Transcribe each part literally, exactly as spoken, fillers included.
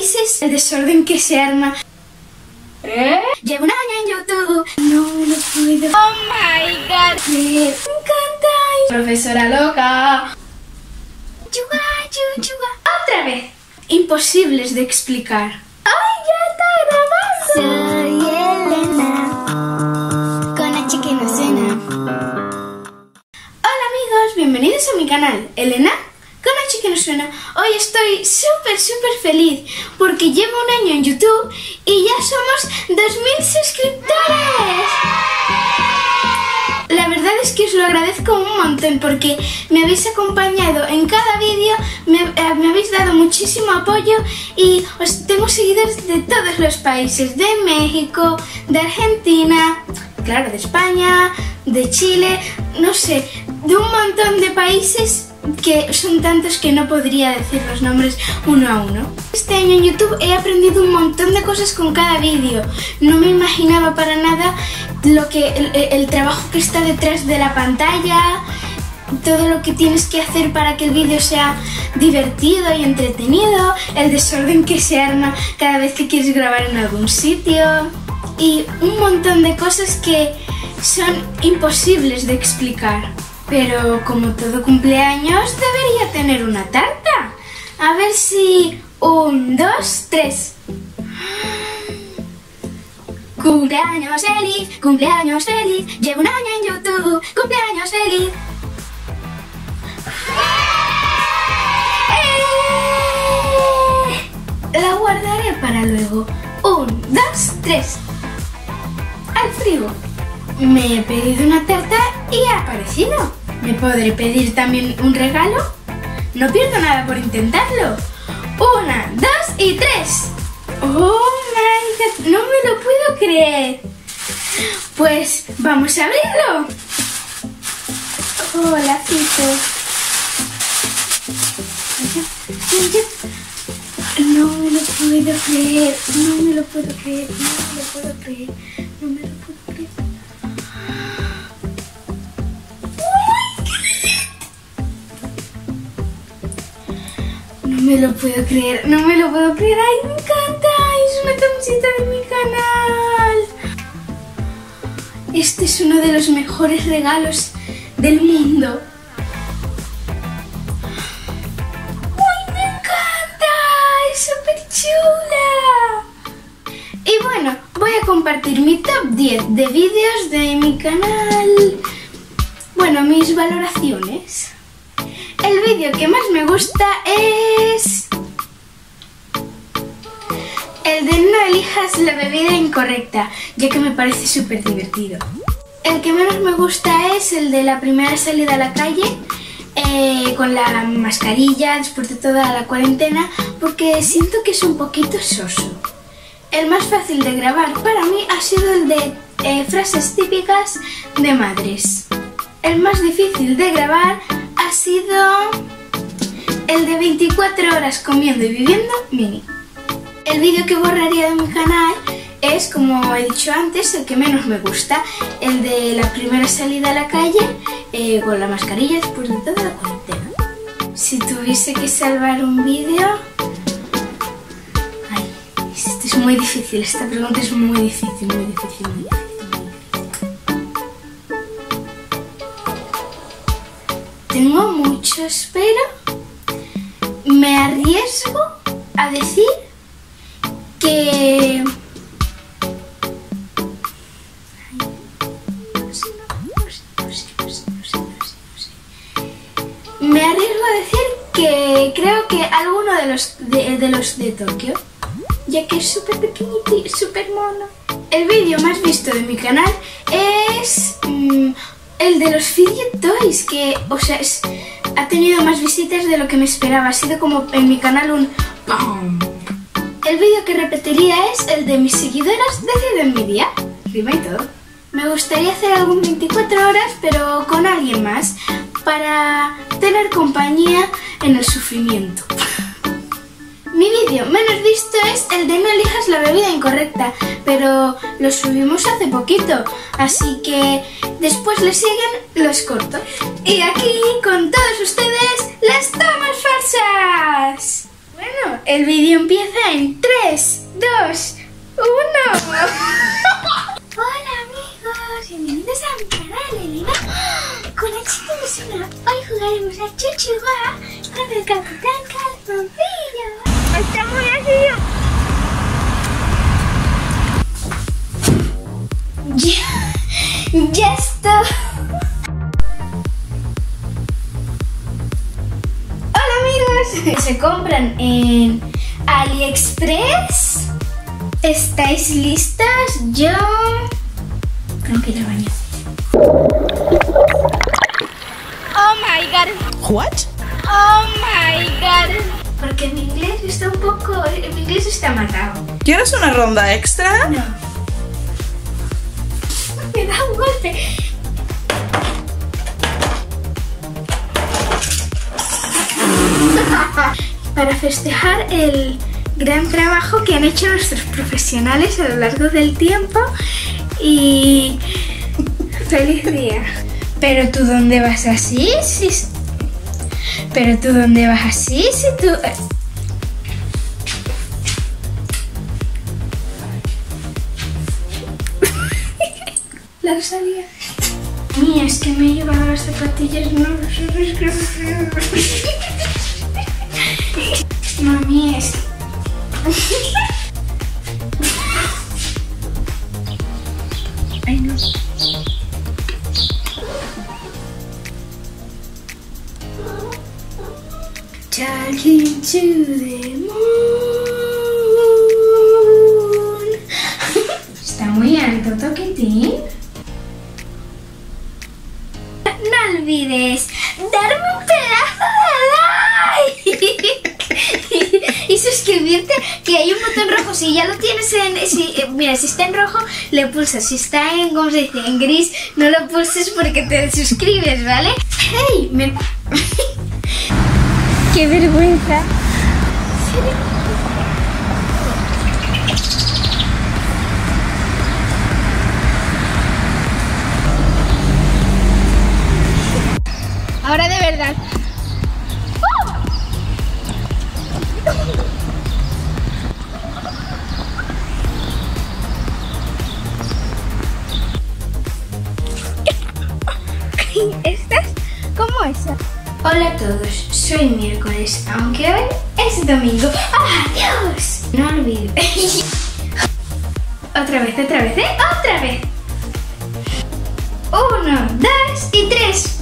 veis el desorden que se arma. ¿Eh? Llevo un año en YouTube. No lo puedo. Oh my god. Me encanta. Profesora loca. Chuchuá, chuchuá. Otra vez. Imposibles de explicar. ¡Ay, ya está grabando! Soy Elena con Hache que no cena. Hola amigos, bienvenidos a mi canal Elena con Hache que no suena. Hoy estoy súper súper feliz porque llevo un año en YouTube y ya somos dos mil suscriptores. La verdad es que os lo agradezco un montón porque me habéis acompañado en cada vídeo, me, eh, me habéis dado muchísimo apoyo y os tengo seguidores de todos los países, de México, de Argentina, claro, de España, de Chile, no sé, de un montón de países que son tantos que no podría decir los nombres uno a uno. Este año en YouTube he aprendido un montón de cosas con cada vídeo. No me imaginaba para nada lo que, el, el trabajo que está detrás de la pantalla, todo lo que tienes que hacer para que el vídeo sea divertido y entretenido, el desorden que se arma cada vez que quieres grabar en algún sitio y un montón de cosas que son imposibles de explicar. Pero como todo cumpleaños debería tener una tarta. A ver si... Un, dos, tres. Cumpleaños feliz, cumpleaños feliz. Llevo un año en YouTube. Cumpleaños feliz. ¡Eh! La guardaré para luego. Un, dos, tres. Al frigo. Me he pedido una tarta y ha aparecido. ¿Me podré pedir también un regalo? No pierdo nada por intentarlo. Una, dos y tres. ¡Oh, my God! No me lo puedo creer. Pues vamos a abrirlo. Hola, Fito. No me lo puedo creer. No me lo puedo creer. No me lo puedo creer. No me lo puedo creer. No me lo puedo creer, no me lo puedo creer. ¡Ay, me encanta! ¡Es una camiseta de mi canal! Este es uno de los mejores regalos del mundo. ¡Ay, me encanta! ¡Es súper chula! Y bueno, voy a compartir mi top diez de vídeos de mi canal. Bueno, mis valoraciones. El vídeo que más me gusta es el de no elijas la bebida incorrecta, ya que me parece súper divertido. El que menos me gusta es el de la primera salida a la calle eh, con la mascarilla después de toda la cuarentena, porque siento que es un poquito soso. El más fácil de grabar para mí ha sido el de eh, frases típicas de madres. El más difícil de grabar ha sido el de veinticuatro horas comiendo y viviendo mini. El vídeo que borraría de mi canal es, como he dicho antes, el que menos me gusta, el de la primera salida a la calle eh, con la mascarilla después de toda la cuarentena. Si tuviese que salvar un vídeo... Ay, esto es muy difícil, esta pregunta es muy difícil, muy difícil, muy difícil. Tengo muchos, pero me arriesgo a decir que... Me arriesgo a decir que creo que alguno de los de, de los de Tokio, ya que es súper pequeñito y súper mono. El vídeo más visto de mi canal es... Mmm, el de los Fidget Toys, que, o sea, es, ha tenido más visitas de lo que me esperaba. Ha sido como en mi canal un ¡pum! El vídeo que repetiría es el de mis seguidoras de Ciden Media. Rima y todo. Me gustaría hacer algún veinticuatro horas, pero con alguien más, para tener compañía en el sufrimiento. Mi vídeo menos visto es el de no elijas la bebida incorrecta, pero lo subimos hace poquito, así que después le siguen los cortos. Y aquí con todos ustedes, las tomas falsas. Bueno, El vídeo empieza en tres, dos, uno. Hola amigos, bienvenidos a mi canal Elena con Hache. Hoy jugaremos a Chuchuá con el Capitán Calzoncillo. Está muy ácido. Ya, ya está. Se compran en AliExpress. ¿Estáis listas? Yo creo que ya baño. Oh my god. What? Oh my god. Porque mi inglés está un poco... Mi inglés está matado. ¿Quieres una ronda extra? No. Me da un golpe. Para festejar el gran trabajo que han hecho nuestros profesionales a lo largo del tiempo y feliz día. Pero tú dónde vas así, si... Pero tú dónde vas así, si tú... La Rosalía. Mía, es que me he llevado las zapatillas, no lo sabes que... Mami, es... Ay, no. Talking to the moon. Está muy alto, toquetín. No olvides darme un pedazo de like. Y suscribirte, que hay un botón rojo. Si ya lo tienes en... Si, eh, mira, si está en rojo, le pulsas. Si está en, ¿cómo se dice? En gris, no lo pulses porque te suscribes, ¿vale? ¡Hey! Me... ¡Qué vergüenza! Ahora de verdad. ¿Estás como esa? Hola a todos, soy miércoles, aunque hoy es domingo. ¡Adiós! No olvides. Otra vez, otra vez, ¿eh? Otra vez. Uno, dos y tres.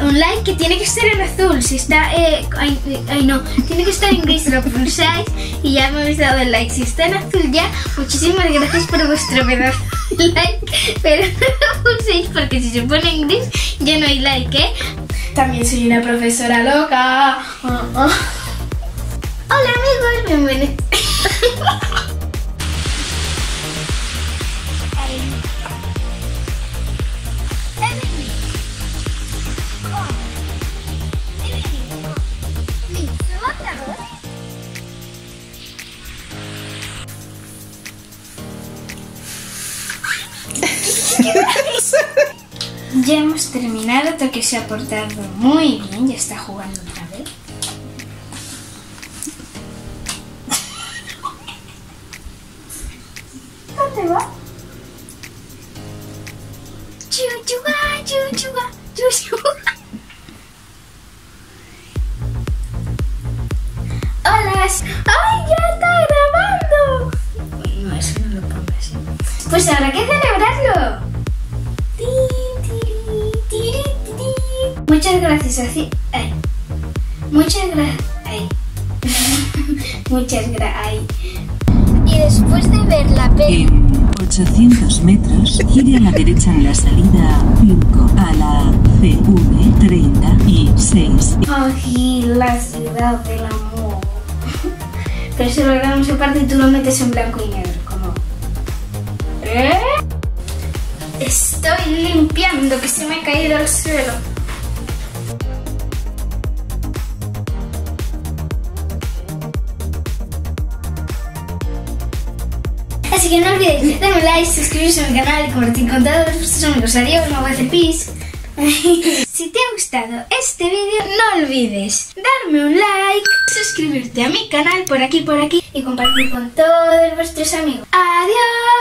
Un like que tiene que estar en azul. Si está... Eh, ay, ay no, tiene que estar en gris, lo pulsáis y ya me habéis dado el like. Si está en azul ya, muchísimas gracias por vuestro pedazo de like, pero no lo pulséis porque si se pone en gris ya no hay like, ¿eh? También soy una profesora loca. Oh, oh. Hola amigos, bienvenidos. Ya hemos terminado, Tokio se ha portado muy bien, ya está jugando otra vez. ¿Dónde va? Chuchuá, chuchuá, chuchuá. Hola. ¡Ay, ya está grabando! No, eso no lo pongo así. Pues habrá que celebrarlo. Muchas gracias, así. Ay. Muchas gracias. Muchas gracias. Y después de ver la peli. En ochocientos metros, gire a la derecha en la salida cinco a la C V treinta y seis. Aquí la ciudad del amor. Pero si lo grabamos aparte, tú lo metes en blanco y negro. Como. ¿Eh? Estoy limpiando, que se me ha caído al suelo. Así que no olvidéis darme like, suscribiros a mi canal y compartir con todos vuestros amigos. Adiós, no voy a hacer pis. Si te ha gustado este vídeo, no olvides darme darme un like, suscribirte a mi canal por aquí, por aquí y compartir con todos vuestros amigos. ¡Adiós!